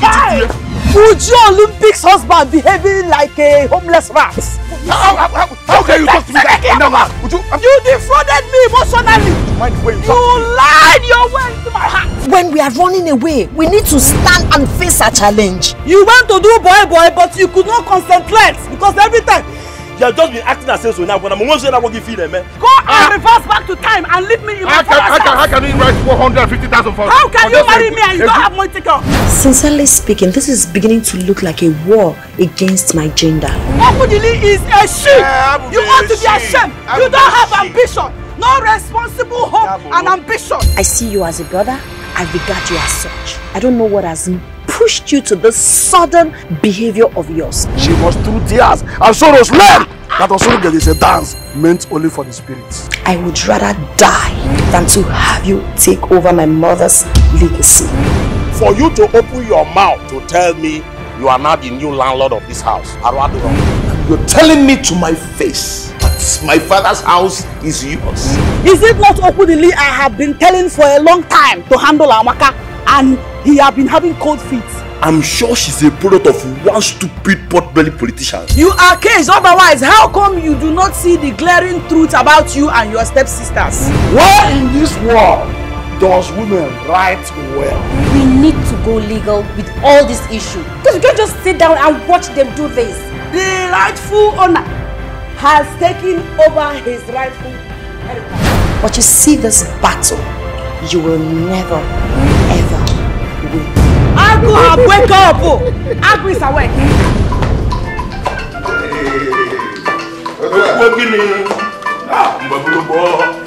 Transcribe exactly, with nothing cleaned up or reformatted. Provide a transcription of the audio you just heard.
Why would your Olympics husband behaving like a homeless rat? How, how, how, how can you talk to me like that? No, would you, you defrauded me emotionally. You, you lied your way into my heart. When we are running away, we need to stand and face a challenge. You want to do boy boy, but you could not concentrate because every time you have just been acting as if so now, but I'm almost saying I won't give you them, man. Go ah. and reverse back to time and leave me in my can, how, can, how can you write four hundred fifty thousand for? How can you marry me and you don't have money to go? Sincerely speaking, this is beginning to look like a war against my gender. Obudili is a sheep. Yeah, you ought to be ashamed. You don't have sheep. Ambition. No responsible hope yeah, and ambition. I see you as a brother. I regard you as such. I don't know what has pushed you to this sudden behavior of yours. She was through tears and sorrows learned that Osurugel is a dance meant only for the spirits. I would rather die than to have you take over my mother's legacy. For you to open your mouth to tell me you are now the new landlord of this house, Aruadura, you're telling me to my face that my father's house is yours. Is it not openly I have been telling for a long time to handle Amaka and he have been having cold feet? I'm sure she's a product of one stupid pot-bellied politician. You are caged, otherwise how come you do not see the glaring truth about you and your stepsisters? Where in this world does women write well? We need to go legal with all this issue. Because you can't just sit down and watch them do this. The rightful owner has taken over his rightful heritage. But you see this battle, you will never, ever win. Agu, wake up! Agu is awake. Hey,